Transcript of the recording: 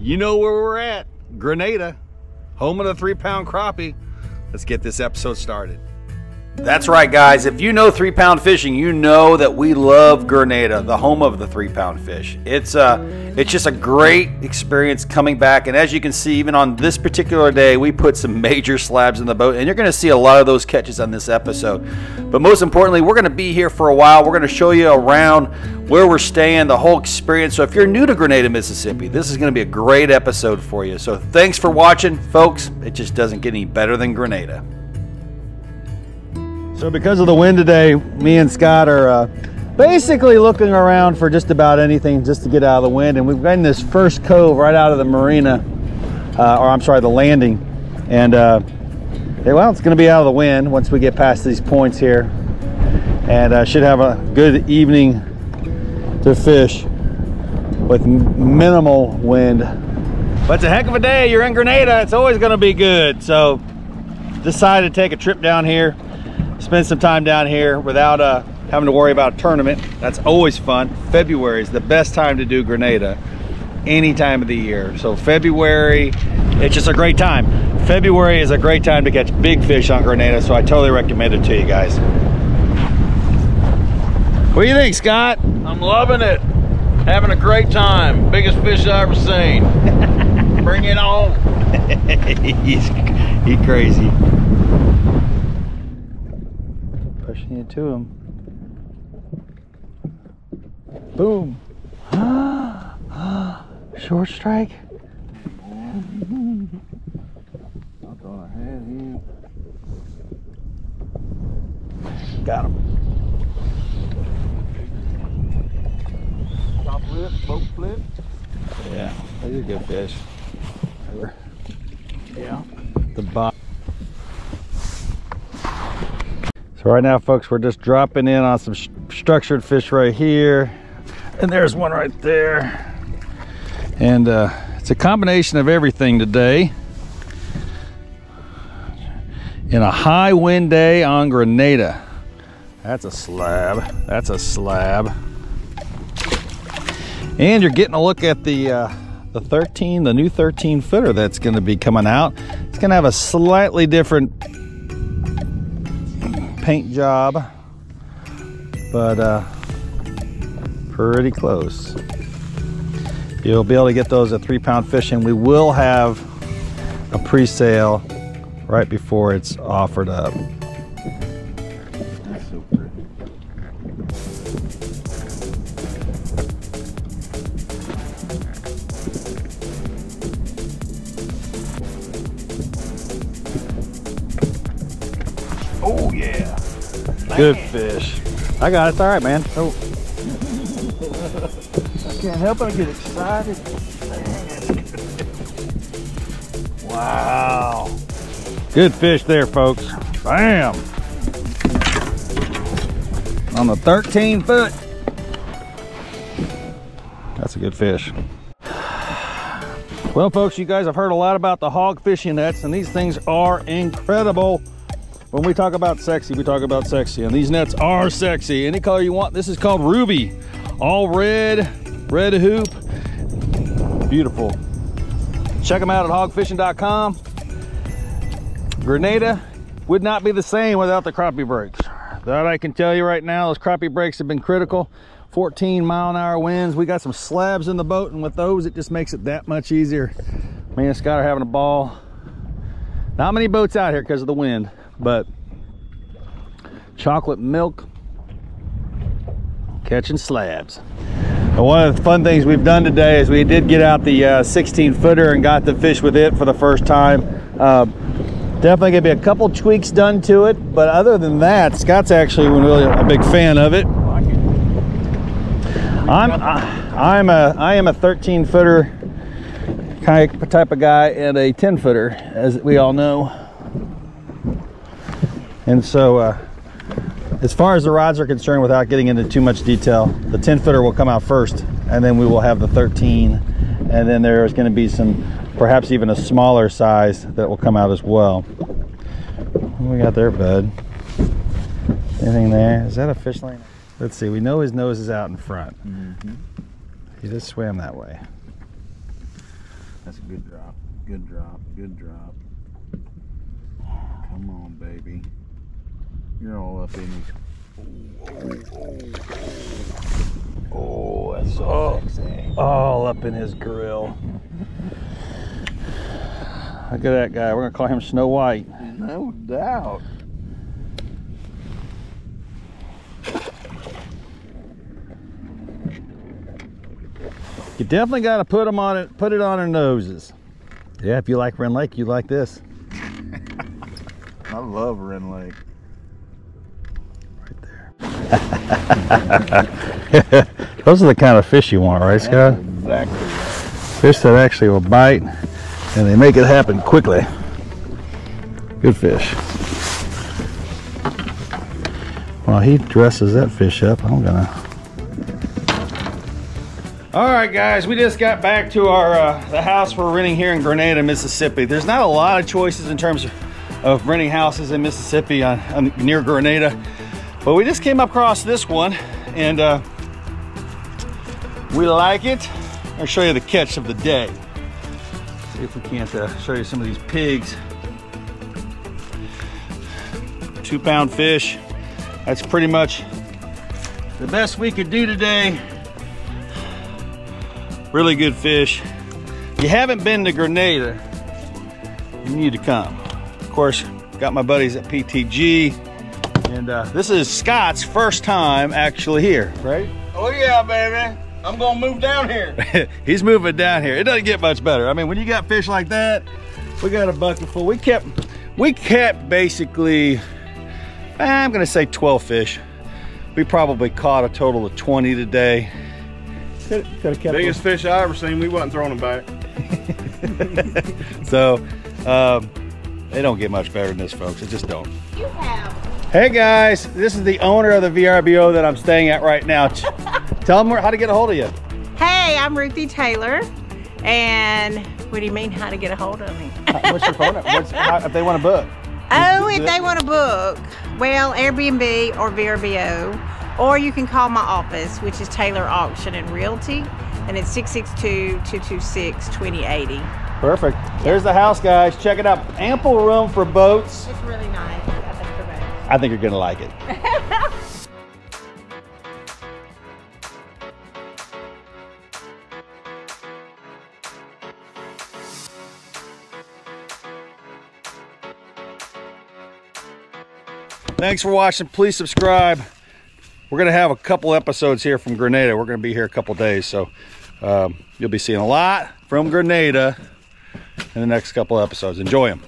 You know where we're at, Grenada, home of the 3 pound crappie. Let's get this episode started. That's right, guys. If you know 3 pound fishing, you know that we love Grenada, the home of the 3 pound fish. It's just a great experience coming back. And as you can see, even on this particular day, we put some major slabs in the boat, and you're going to see a lot of those catches on this episode. But most importantly, we're going to be here for a while. We're going to show you around where we're staying, the whole experience. So if you're new to Grenada, Mississippi, this is going to be a great episode for you. So thanks for watching, folks. It just doesn't get any better than Grenada. So because of the wind today, me and Scott are basically looking around for just about anything just to get out of the wind. And we've gotten this first cove right out of the marina, the landing. And well, it's gonna be out of the wind once we get past these points here. And I should have a good evening to fish with minimal wind. But it's a heck of a day. You're in Grenada, it's always gonna be good. So decided to take a trip down here. Spend some time down here without having to worry about a tournament. That's always fun. February is the best time to do Grenada, any time of the year. So February, it's just a great time. February is a great time to catch big fish on Grenada, so I totally recommend it to you guys. What do you think, Scott? I'm loving it. Having a great time. Biggest fish I've ever seen. Bring it on. He's crazy. Pushing it to him. Boom. Short strike. I thought I had him. Got him. Top flip, boat flip. Yeah, that's a good fish. Over. Yeah. The bottom. So right now, folks, we're just dropping in on some structured fish right here. And there's one right there. And it's a combination of everything today. In a high wind day on Grenada. That's a slab. That's a slab. And you're getting a look at the new 13 footer that's going to be coming out. It's going to have a slightly different paint job, but pretty close. You'll be able to get those at 3 pound fishing. We will have a pre-sale right before it's offered up. That's so pretty. Oh yeah. Good fish. I got it. It's all right, man. Oh. I can't help it. I get excited. Dang. Wow. Good fish there, folks. Bam. On the 13 foot. That's a good fish. Well, folks, you guys have heard a lot about the hog fishing nets, and these things are incredible. When we talk about sexy, we talk about sexy, and these nets are sexy. Any color you want. This is called Ruby. All red hoop. Beautiful. Check them out at hawgfishing.com. Grenada would not be the same without the crappie brakes. That I can tell you right now, those crappie brakes have been critical. 14-mile-an-hour winds. We got some slabs in the boat, and with those, it just makes it that much easier. Me and Scott are having a ball. Not many boats out here because of the wind. But chocolate milk, catching slabs. And one of the fun things we've done today is we did get out the 16 footer and got the fish with it for the first time. Definitely gonna be a couple tweaks done to it, but other than that, Scott's actually really a big fan of it. I am a 13 footer kind of type of guy and a 10 footer, as we all know. And so as far as the rods are concerned, without getting into too much detail, the 10 footer will come out first, and then we will have the 13, and then there's going to be some, perhaps even a smaller size that will come out as well. What we got there, bud? Anything there? Is that a fish line? Let's see, we know his nose is out in front. Mm-hmm. He just swam that way. That's a good drop. Good drop. Good drop. Come on, baby. You're all up in his. Oh, that's so sexy. All up in his grill. Look at that guy. We're going to call him Snow White. No doubt. You definitely got to put them on it, put it on their noses. Yeah, if you like Wren Lake, you like this. I love Wren Lake. Right there. Those are the kind of fish you want, right, Scott? That's exactly right. Fish that actually will bite, and they make it happen quickly. Good fish. Well, he dresses that fish up. I'm gonna. All right, guys, we just got back to our the house we're renting here in Grenada, Mississippi. There's not a lot of choices in terms of renting houses in Mississippi near Grenada, but we just came across this one, and we like it. I'll show you the catch of the day. See if we can't show you some of these pigs. 2 pound fish. That's pretty much the best we could do today. Really good fish. If you haven't been to Grenada, you need to come. Of course, got my buddies at PTG, and this is Scott's first time actually here, right? Oh yeah, baby. I'm gonna move down here. He's moving down here. It doesn't get much better. I mean, when you got fish like that, we got a bucket full. We kept basically, I'm gonna say 12 fish. We probably caught a total of 20 today. Biggest fish I ever seen. We wasn't throwing them back. So they don't get much better than this, folks. It just don't. You have. Hey guys, this is the owner of the VRBO that I'm staying at right now. Tell them how to get a hold of you. Hey, I'm Ruthie Taylor, and what do you mean how to get a hold of me? What's your phone number? If they want to book? Oh, if they want to book, well, Airbnb or VRBO. Or you can call my office, which is Taylor Auction and Realty, and it's 662-226-2080. Perfect. There's the house, guys. Check it out. Ample room for boats. It's really nice, I think, for boats. I think you're gonna like it. Thanks for watching. Please subscribe. We're gonna have a couple episodes here from Grenada. We're gonna be here a couple days, so you'll be seeing a lot from Grenada in the next couple episodes. Enjoy them.